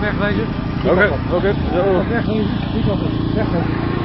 wegwezen. Oké, oké. Wegwezen, niet op. Wegwezen.